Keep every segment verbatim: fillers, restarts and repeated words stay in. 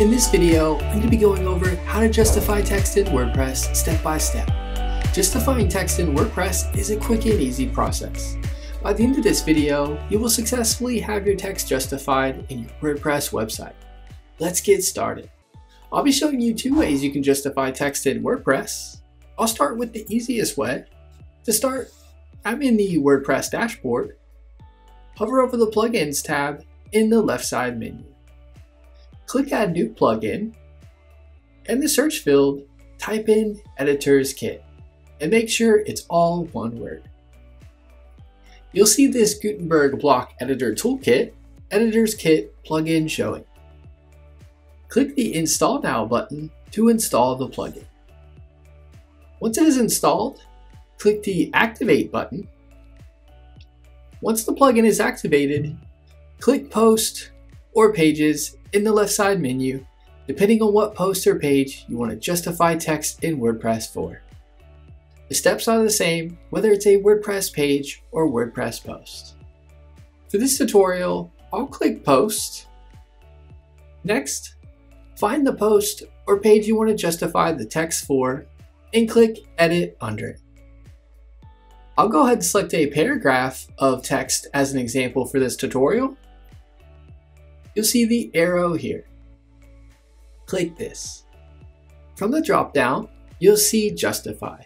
In this video, I'm going to be going over how to justify text in WordPress step by step. Justifying text in WordPress is a quick and easy process. By the end of this video, you will successfully have your text justified in your WordPress website. Let's get started. I'll be showing you two ways you can justify text in WordPress. I'll start with the easiest way. To start, I'm in the WordPress dashboard. Hover over the Plugins tab in the left side menu. Click Add New Plugin, and the search field, type in EditorsKit, and make sure it's all one word. You'll see this Gutenberg Block Editor Toolkit EditorsKit plugin showing. Click the Install Now button to install the plugin. Once it is installed, click the Activate button. Once the plugin is activated, click Post or Pages in the left side menu, depending on what post or page you want to justify text in WordPress for. The steps are the same whether it's a WordPress page or WordPress post. For this tutorial, I'll click Post. Next, find the post or page you want to justify the text for and click Edit under it. I'll go ahead and select a paragraph of text as an example for this tutorial. You'll see the arrow here. Click this. From the drop-down, you'll see Justify.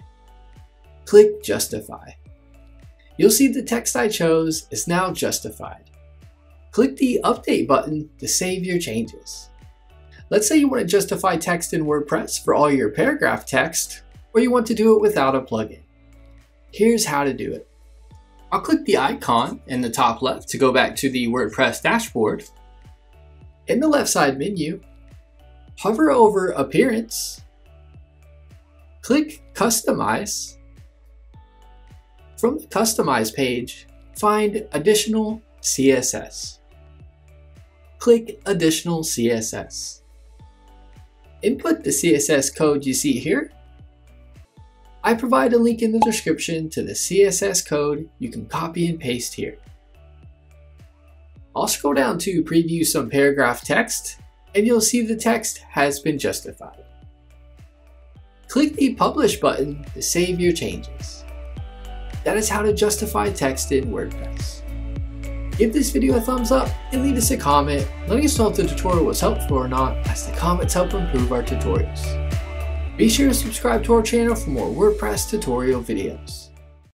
Click Justify. You'll see the text I chose is now justified. Click the Update button to save your changes. Let's say you want to justify text in WordPress for all your paragraph text, or you want to do it without a plugin. Here's how to do it. I'll click the icon in the top left to go back to the WordPress dashboard. In the left side menu, hover over Appearance, click Customize. From the Customize page, find Additional C S S. Click Additional C S S. Input the C S S code you see here. I provide a link in the description to the C S S code you can copy and paste here. I'll scroll down to preview some paragraph text, and you'll see the text has been justified. Click the Publish button to save your changes. That is how to justify text in WordPress. Give this video a thumbs up and leave us a comment letting us know if the tutorial was helpful or not, as the comments help improve our tutorials. Be sure to subscribe to our channel for more WordPress tutorial videos.